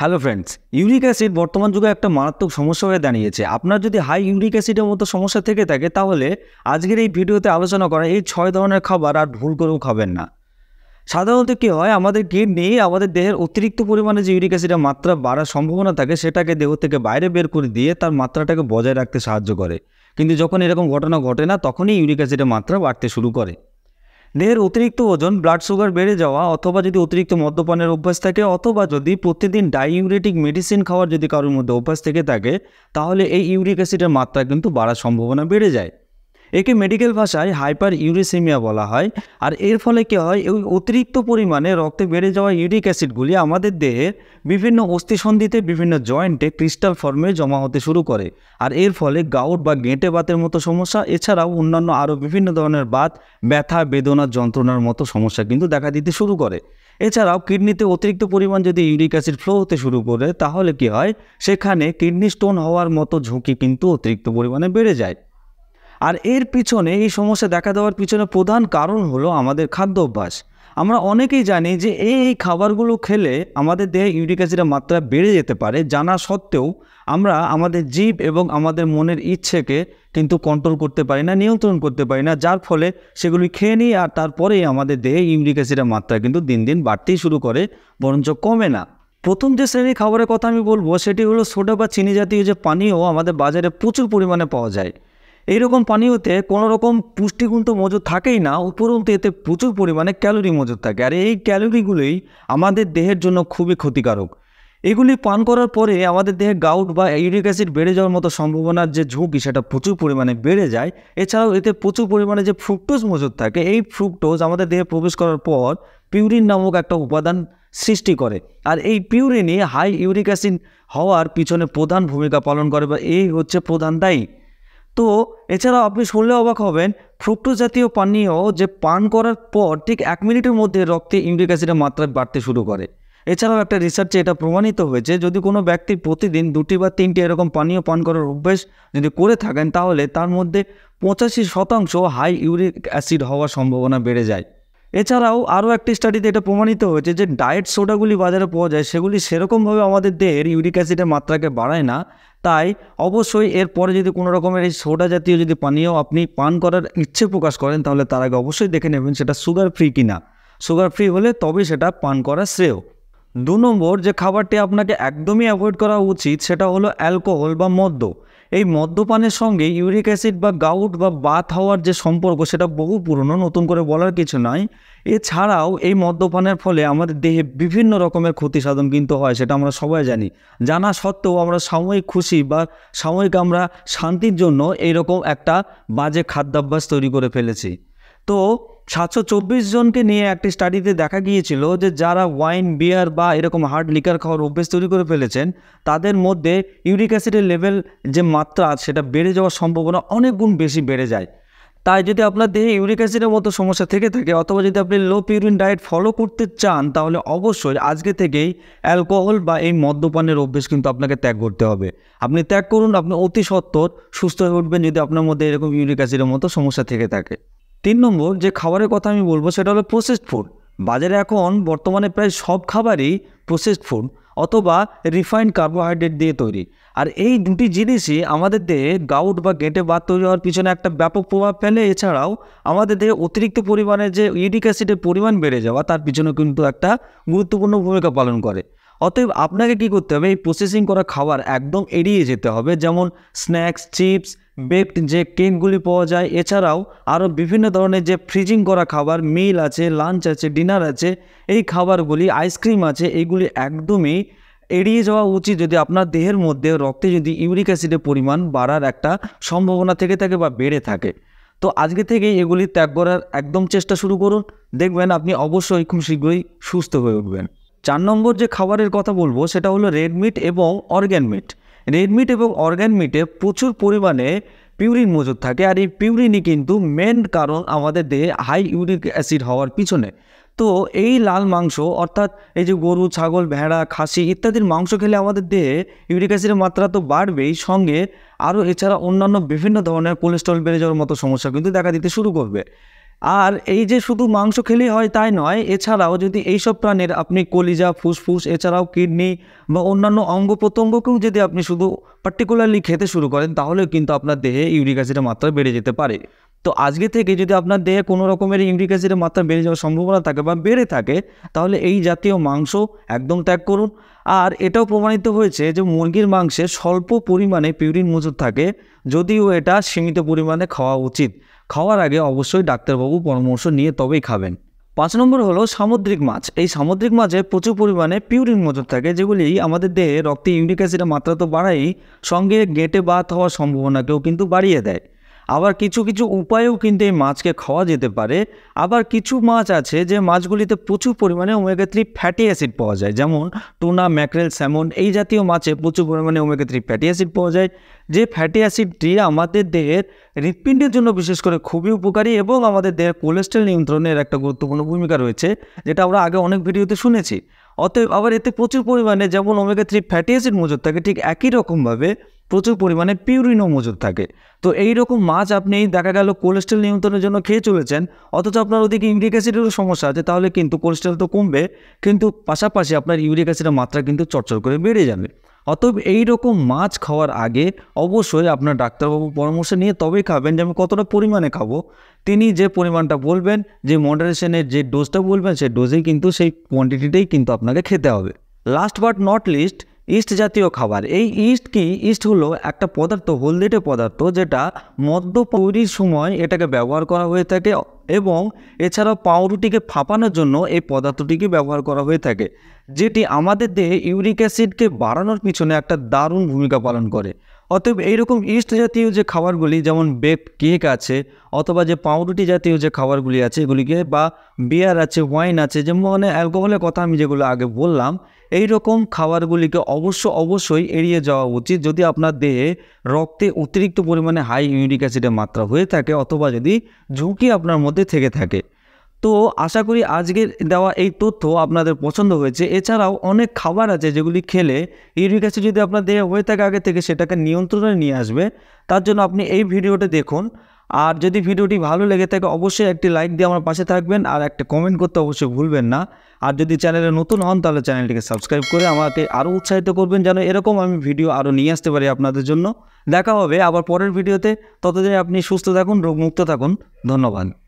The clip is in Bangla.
হ্যালো ফ্রেন্ডস, ইউরিক অ্যাসিড বর্তমান যুগে একটা মারাত্মক সমস্যা হয়ে দাঁড়িয়েছে। আপনার যদি হাই ইউরিক অ্যাসিডের মতো সমস্যা থেকে থাকে, তাহলে আজকের এই ভিডিওতে আলোচনা করা এই 6 ধরনের খাবার আর ভুল করেও খাবেন না। সাধারণত কী হয়, আমাদের কিডনি আমাদের দেহের অতিরিক্ত পরিমাণে যে ইউরিক অ্যাসিডের মাত্রা বাড়ার সম্ভাবনা থাকে সেটাকে দেহ থেকে বাইরে বের করে দিয়ে তার মাত্রাটাকে বজায় রাখতে সাহায্য করে। কিন্তু যখন এরকম ঘটনা ঘটে না, তখনই ইউরিক অ্যাসিডের মাত্রা বাড়তে শুরু করে। দেহের অতিরিক্ত ওজন, ব্লাড সুগার বেড়ে যাওয়া, অথবা যদি অতিরিক্ত মদ্যপানের অভ্যাস থাকে, অথবা যদি প্রতিদিন ডাইউরেটিক মেডিসিন খাওয়ার যদি কারোর মধ্যে অভ্যাস থেকে থাকে, তাহলে এই ইউরিক অ্যাসিডের মাত্রা কিন্তু বাড়ার সম্ভাবনা বেড়ে যায়। একে মেডিকেল ভাষায় হাইপারইউরিসেমিয়া বলা হয়। আর এর ফলে কী হয়, ওই অতিরিক্ত পরিমাণে রক্তে বেড়ে যাওয়া ইউরিক অ্যাসিডগুলি আমাদের দেহের বিভিন্ন অস্থিসন্ধিতে, বিভিন্ন জয়েন্টে ক্রিস্টাল ফর্মে জমা হতে শুরু করে। আর এর ফলে গাউট বা গেঁটে বাতের মতো সমস্যা, এছাড়াও অন্যান্য আরও বিভিন্ন ধরনের বাত, ব্যথা, বেদনা, যন্ত্রণার মতো সমস্যা কিন্তু দেখা দিতে শুরু করে। এছাড়াও কিডনিতে অতিরিক্ত পরিমাণ যদি ইউরিক অ্যাসিড ফ্লো হতে শুরু করে, তাহলে কী হয়, সেখানে কিডনি স্টোন হওয়ার মতো ঝুঁকি কিন্তু অতিরিক্ত পরিমাণে বেড়ে যায়। আর এর পিছনে, এই সমস্যা দেখা দেওয়ার পিছনে প্রধান কারণ হলো আমাদের খাদ্য অভ্যাস। আমরা অনেকেই জানি যে এই খাবারগুলো খেলে আমাদের দেহে ইউরিক অ্যাসিডের মাত্রা বেড়ে যেতে পারে, জানা সত্ত্বেও আমরা আমাদের জিভ এবং আমাদের মনের ইচ্ছেকে কিন্তু কন্ট্রোল করতে পারি না, নিয়ন্ত্রণ করতে পারি না, যার ফলে সেগুলি খেয়ে নিই। আর তারপরেই আমাদের দেহে ইউরিক অ্যাসিডের মাত্রা কিন্তু দিন দিন বাড়তেই শুরু করে, বরঞ্চ কমে না। প্রথম যে শ্রেণীর খাবারের কথা আমি বলবো সেটি হলো সোডা বা চিনি জাতীয় যে পানীয় আমাদের বাজারে প্রচুর পরিমাণে পাওয়া যায়। এইরকম পানীয়তে কোনো রকম পুষ্টিগুণ তো মজুদ থাকেই না, উপরন্তু এতে প্রচুর পরিমাণে ক্যালোরি মজুদ থাকে। আর এই ক্যালোরিগুলোই আমাদের দেহের জন্য খুবই ক্ষতিকারক। এগুলি পান করার পরে আমাদের দেহে গাউট বা ইউরিক অ্যাসিড বেড়ে যাওয়ার মতো সম্ভাবনার যে ঝুঁকি, সেটা প্রচুর পরিমাণে বেড়ে যায়। এছাড়াও এতে প্রচুর পরিমাণে যে ফ্রুক্টোজ মজুদ থাকে, এই ফ্রুক্টোজ আমাদের দেহে প্রবেশ করার পর পিউরিন নামক একটা উপাদান সৃষ্টি করে। আর এই পিউরিনই হাই ইউরিক অ্যাসিড হওয়ার পিছনে প্রধান ভূমিকা পালন করে, বা এই হচ্ছে প্রধান দায়ী। তো এছাড়াও আপনি শুনলে অবাক হবেন, ফ্রুক্টোজ জাতীয় পানীয় যে পান করার পর ঠিক 1 মিনিটের মধ্যে রক্তে ইউরিক অ্যাসিডের মাত্রা বাড়তে শুরু করে। এছাড়াও একটা রিসার্চে এটা প্রমাণিত হয়েছে, যদি কোনো ব্যক্তি প্রতিদিন 2টি বা 3টি এরকম পানীয় পান করার অভ্যেস যদি করে থাকেন, তাহলে তার মধ্যে 85% হাই ইউরিক অ্যাসিড হওয়ার সম্ভাবনা বেড়ে যায়। এছাড়াও আরও একটি স্টাডিতে এটা প্রমাণিত হয়েছে যে ডায়েট সোডাগুলি বাজারে পাওয়া যায়, সেগুলি সেরকমভাবে আমাদের দেহের ইউরিক অ্যাসিডের মাত্রাকে বাড়ায় না। তাই অবশ্যই এরপরে যদি কোনো রকমের এই সোডা জাতীয় যদি পানীয় আপনি পান করার ইচ্ছে প্রকাশ করেন, তাহলে তার আগে অবশ্যই দেখে নেবেন সেটা সুগার ফ্রি কিনা। সুগার ফ্রি হলে তবে সেটা পান করা শ্রেয়। 2 নম্বর যে খাবারটি আপনাকে একদমই অ্যাভয়েড করা উচিত সেটা হলো অ্যালকোহল বা মদ্য। এই মদ্যপানের সঙ্গে ইউরিক অ্যাসিড বা গাউট বা বাত হওয়ার যে সম্পর্ক, সেটা বহু পুরনো, নতুন করে বলার কিছু নয়। এছাড়াও এই মদ্যপানের ফলে আমাদের দেহে বিভিন্ন রকমের ক্ষতি সাধন কিন্তু হয়, সেটা আমরা সবাই জানি। জানা সত্ত্বেও আমরা সাময়িক খুশি বা সাময়িক আমরা শান্তির জন্য এইরকম একটা বাজে খাদ্যাভ্যাস তৈরি করে ফেলেছি। তো 724 জনকে নিয়ে একটি স্টাডিতে দেখা গিয়েছিল যে যারা ওয়াইন, বিয়ার বা এরকম হার্ড লিকার খাওয়ার অভ্যেস তৈরি করে ফেলেছেন, তাদের মধ্যে ইউরিক অ্যাসিডের লেভেল যে মাত্রা, সেটা বেড়ে যাওয়ার সম্ভাবনা অনেক গুণ বেশি বেড়ে যায়। তাই যদি আপনার দেহে ইউরিক অ্যাসিডের মতো সমস্যা থেকে থাকে, অথবা যদি আপনি লো পিউরিন ডায়েট ফলো করতে চান, তাহলে অবশ্যই আজকে থেকেই অ্যালকোহল বা এই মদ্যপানের অভ্যেস কিন্তু আপনাকে ত্যাগ করতে হবে। আপনি ত্যাগ করুন, আপনি অতি সত্বর সুস্থ হয়ে উঠবেন যদি আপনার মধ্যে এরকম ইউরিক অ্যাসিডের মতো সমস্যা থেকে থাকে। 3 নম্বর যে খাবারের কথা আমি বলবো সেটা হলো প্রসেসড ফুড। বাজারে এখন বর্তমানে প্রায় সব খাবারই প্রসেসড ফুড অথবা রিফাইন্ড কার্বোহাইড্রেট দিয়ে তৈরি। আর এই 2টি জিনিসই আমাদের দেহে গাউট বা গেঁটে বাত তৈরি হওয়ার পিছনে একটা ব্যাপক প্রভাব ফেলে। এছাড়াও আমাদের দেহে অতিরিক্ত পরিমাণে যে ইউরিক অ্যাসিডের পরিমাণ বেড়ে যাওয়া, তার পিছনে কিন্তু একটা গুরুত্বপূর্ণ ভূমিকা পালন করে। অতএব আপনাকে কী করতে হবে, এই প্রসেসিং করা খাবার একদম এড়িয়ে যেতে হবে। যেমন স্ন্যাক্স, চিপস, বেকড যে কেকগুলি পাওয়া যায়, এছাড়াও আরও বিভিন্ন ধরনের যে ফ্রিজিং করা খাবার, মিল আছে, লাঞ্চ আছে, ডিনার আছে, এই খাবারগুলি, আইসক্রিম আছে, এইগুলি একদমই এড়িয়ে যাওয়া উচিত যদি আপনার দেহের মধ্যে রক্তে যদি ইউরিক অ্যাসিডের পরিমাণ বাড়ার একটা সম্ভাবনা থেকে থাকে বা বেড়ে থাকে। তো আজকে থেকে এগুলি ত্যাগ করার একদম চেষ্টা শুরু করুন, দেখবেন আপনি অবশ্যই খুব শীঘ্রই সুস্থ হয়ে উঠবেন। 4 নম্বর যে খাবারের কথা বলবো সেটা হলো রেড মিট এবং অর্গ্যান মিট। রেড মিট এবং অর্গ্যান মিটে প্রচুর পরিমাণে পিউরিন মজুদ থাকে, আর এই পিউরিনই কিন্তু মেন কারণ আমাদের দেহে হাই ইউরিক অ্যাসিড হওয়ার পিছনে। তো এই লাল মাংস, অর্থাৎ এই যে গরু, ছাগল, ভেড়া, খাসি ইত্যাদির মাংস খেলে আমাদের দেহে ইউরিক অ্যাসিডের মাত্রা তো বাড়বেই, সঙ্গে আরও এছাড়া অন্যান্য বিভিন্ন ধরনের কোলেস্ট্রল বেড়ে যাওয়ার মতো সমস্যা কিন্তু দেখা দিতে শুরু করবে। আর এই যে শুধু মাংস খেলেই হয় তাই নয়, এছাড়াও যদি এইসব প্রাণীর আপনি কলিজা, ফুসফুস, এছাড়াও কিডনি বা অন্যান্য অঙ্গ প্রত্যঙ্গকেও যদি আপনি শুধু পার্টিকুলারলি খেতে শুরু করেন, তাহলে কিন্তু আপনার দেহে ইউরিক অ্যাসিডের মাত্রা বেড়ে যেতে পারে। তো আজকে থেকে যদি আপনার দেহে কোনো রকমের ইউরিক অ্যাসিডের মাত্রা বেড়ে যাওয়ার সম্ভাবনা থাকে বা বেড়ে থাকে, তাহলে এই জাতীয় মাংস একদম ত্যাগ করুন। আর এটাও প্রমাণিত হয়েছে যে মুরগির মাংসে স্বল্প পরিমাণে পিউরিন মজুদ থাকে, যদিও এটা সীমিত পরিমাণে খাওয়া উচিত। খাওয়ার আগে অবশ্যই ডাক্তারবাবু পরামর্শ নিয়ে তবেই খাবেন। 5 নম্বর হলো সামুদ্রিক মাছ। এই সামুদ্রিক মাছে প্রচুর পরিমাণে পিউরিন মজুদ থাকে, যেগুলি আমাদের দেহে রক্তে ইউরিক অ্যাসিডের মাত্রা তো বাড়াই, সঙ্গে গেঁটে বাত হওয়ার সম্ভাবনাকেও কিন্তু বাড়িয়ে দেয়। আবার কিছু কিছু উপায়েও কিন্তু এই মাছকে খাওয়া যেতে পারে। আবার কিছু মাছ আছে যে মাছগুলিতে প্রচুর পরিমাণে omega-3 ফ্যাটি অ্যাসিড পাওয়া যায়, যেমন টুনা, ম্যাকরেল, স্যামন এই জাতীয় মাছে প্রচুর পরিমাণে omega-3 ফ্যাটি অ্যাসিড পাওয়া যায়, যে ফ্যাটি অ্যাসিডটি আমাদের দেহের হৃৎপিণ্ডের জন্য বিশেষ করে খুবই উপকারী এবং আমাদের দেহের কোলেস্ট্রল নিয়ন্ত্রণের একটা গুরুত্বপূর্ণ ভূমিকা রয়েছে, যেটা আমরা আগে অনেক ভিডিওতে শুনেছি। অতএব আবার এতে প্রচুর পরিমাণে যেমন omega-3 ফ্যাটি অ্যাসিড মজুদ থাকে, ঠিক একই রকমভাবে প্রচুর পরিমাণে পিউরিনও মজুদ থাকে। তো এই রকম মাছ আপনি দেখা গেল কোলেস্ট্রল নিয়ন্ত্রণের জন্য খেয়ে চলেছেন, অথচ আপনার ওদিকে ইউরিক অ্যাসিডেরও সমস্যা আছে, তাহলে কিন্তু কোলেস্ট্রল তো কমবে, কিন্তু পাশাপাশি আপনার ইউরিক অ্যাসিডের মাত্রা কিন্তু চটচট করে বেড়ে যাবে। অতএব এই রকম মাছ খাওয়ার আগে অবশ্যই আপনার ডাক্তারবাবুর পরামর্শ নিয়ে তবেই খাবেন, যে আমি কতটা পরিমাণে খাবো, তিনি যে পরিমাণটা বলবেন, যে মডারেশনের যে ডোজটা বলবেন, সেই ডোজেই কিন্তু সেই কোয়ান্টিটিটাই কিন্তু আপনাকে খেতে হবে। Last but not least, yeast জাতীয় খাবার। এই ইস্ট কি? ইস্ট হলো একটা পদার্থ, হলদেটে পদার্থ, যেটা মদ্য তৈরির সময় এটাকে ব্যবহার করা হয়ে থাকে এবং এছাড়াও পাউরুটিকে ফাঁপানোর জন্য এই পদার্থটিকে ব্যবহার করা হয়ে থাকে, যেটি আমাদের দেহে ইউরিক অ্যাসিডকে বাড়ানোর পিছনে একটা দারুণ ভূমিকা পালন করে। অতএব এইরকম ইস্ট জাতীয় যে খাবারগুলি, যেমন বেক কেক আছে অথবা যে পাউরুটি জাতীয় যে খাবারগুলি আছে এগুলিকে, বা বিয়ার আছে, ওয়াইন আছে, যেমন অ্যালকোহলের কথা আমি যেগুলো আগে বললাম, এই রকম খাবারগুলিকে অবশ্যই এড়িয়ে যাওয়া উচিত যদি আপনার দেহে রক্তে অতিরিক্ত পরিমাণে হাই ইউরিক অ্যাসিডের মাত্রা হয়ে থাকে অথবা যদি ঝুঁকি আপনার মধ্যে থেকে থাকে। তো আশা করি আজকের দেওয়া এই তথ্য আপনাদের পছন্দ হয়েছে। এছাড়াও অনেক খাবার আছে যেগুলি খেলে ইউরিক অ্যাসিড যদি আপনার দেহে হয়ে থাকে আগে থেকে, সেটাকে নিয়ন্ত্রণে নিয়ে আসবে। তার জন্য আপনি এই ভিডিওটা দেখুন, আর যদি ভিডিওটি ভালো লেগে থাকে অবশ্যই একটি লাইক দিয়ে আমার পাশে থাকবেন, আর একটা কমেন্ট করতে অবশ্যই ভুলবেন না। আর যদি চ্যানেলে নতুন হন তাহলে চ্যানেলটিকে সাবস্ক্রাইব করে আমাকে আরও উৎসাহিত করবেন, যেন এরকম আমি ভিডিও আরও নিয়ে আসতে পারি আপনাদের জন্য। দেখা হবে আবার পরের ভিডিওতে, ততদিনে আপনি সুস্থ থাকুন, রোগমুক্ত থাকুন। ধন্যবাদ।